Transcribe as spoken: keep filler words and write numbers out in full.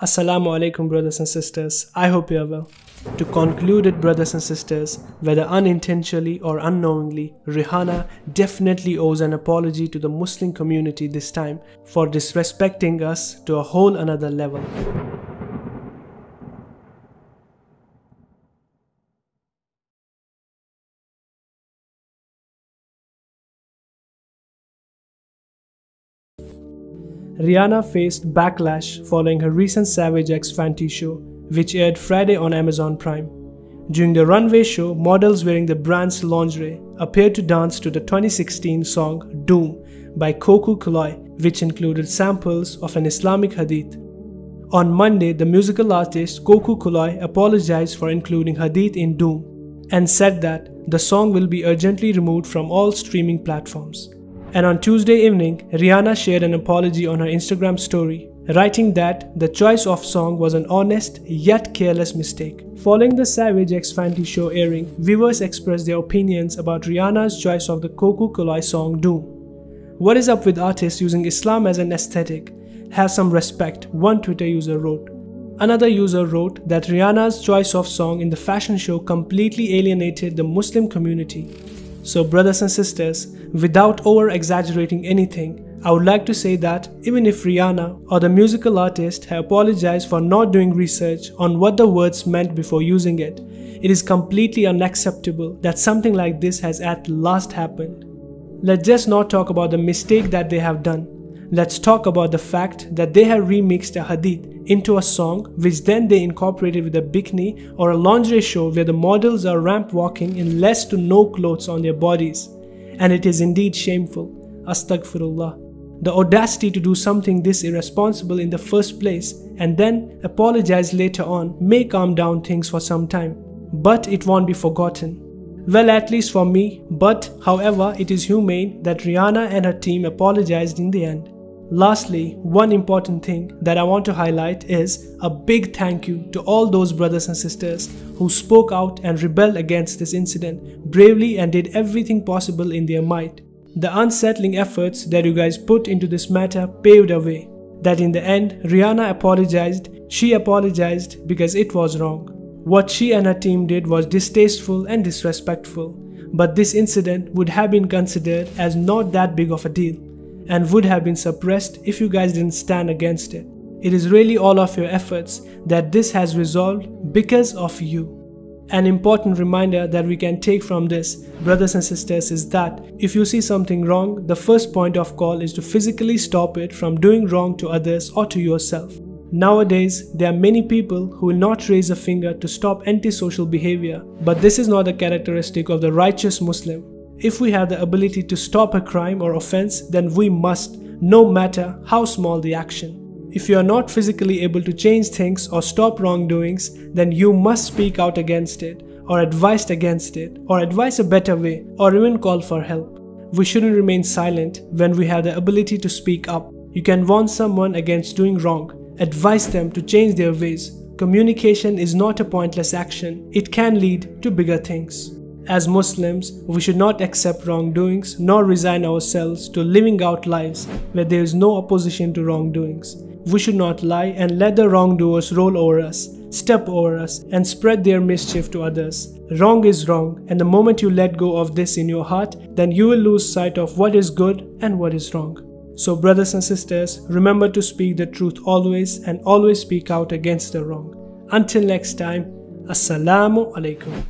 Assalamu alaikum, brothers and sisters. I hope you are well. To conclude it, brothers and sisters, whether unintentionally or unknowingly, Rihanna definitely owes an apology to the Muslim community this time for disrespecting us to a whole another level. Rihanna faced backlash following her recent Savage X Fenty show, which aired Friday on Amazon Prime. During the runway show, models wearing the brand's lingerie appeared to dance to the twenty sixteen song Doom by Koko Koolay, which included samples of an Islamic hadith. On Monday, the musical artist Koko Koolay apologized for including hadith in Doom and said that the song will be urgently removed from all streaming platforms. And on Tuesday evening, Rihanna shared an apology on her Instagram story, writing that the choice of song was an honest yet careless mistake. Following the Savage X Fenty show airing, viewers expressed their opinions about Rihanna's choice of the Koko Koolay song Doom. "What is up with artists using Islam as an aesthetic? Have some respect," one Twitter user wrote. Another user wrote that Rihanna's choice of song in the fashion show completely alienated the Muslim community. So brothers and sisters, without over-exaggerating anything, I would like to say that even if Rihanna or the musical artist have apologized for not doing research on what the words meant before using it, it is completely unacceptable that something like this has at last happened. Let's just not talk about the mistake that they have done. Let's talk about the fact that they have remixed a hadith into a song, which then they incorporated with a bikini or a lingerie show where the models are ramp walking in less to no clothes on their bodies. And it is indeed shameful. Astaghfirullah. The audacity to do something this irresponsible in the first place and then apologize later on may calm down things for some time, but it won't be forgotten. Well, at least for me, but however, it is humane that Rihanna and her team apologized in the end. Lastly, one important thing that I want to highlight is a big thank you to all those brothers and sisters who spoke out and rebelled against this incident bravely and did everything possible in their might. The unsettling efforts that you guys put into this matter paved a way. That in the end, Rihanna apologized, she apologized because it was wrong. What she and her team did was distasteful and disrespectful, but this incident would have been considered as not that big of a deal and would have been suppressed if you guys didn't stand against it. It is really all of your efforts that this has resolved because of you. An important reminder that we can take from this, brothers and sisters, is that if you see something wrong, the first point of call is to physically stop it from doing wrong to others or to yourself. Nowadays, there are many people who will not raise a finger to stop antisocial behavior, but this is not a characteristic of the righteous Muslim. If we have the ability to stop a crime or offense, then we must, no matter how small the action. If you are not physically able to change things or stop wrongdoings, then you must speak out against it, or advise against it, or advise a better way, or even call for help. We shouldn't remain silent when we have the ability to speak up. You can warn someone against doing wrong, advise them to change their ways. Communication is not a pointless action. It can lead to bigger things. As Muslims, we should not accept wrongdoings nor resign ourselves to living out lives where there is no opposition to wrongdoings. We should not lie and let the wrongdoers roll over us, step over us, and spread their mischief to others. Wrong is wrong, and the moment you let go of this in your heart, then you will lose sight of what is good and what is wrong. So brothers and sisters, remember to speak the truth always and always speak out against the wrong. Until next time, Assalamu alaikum.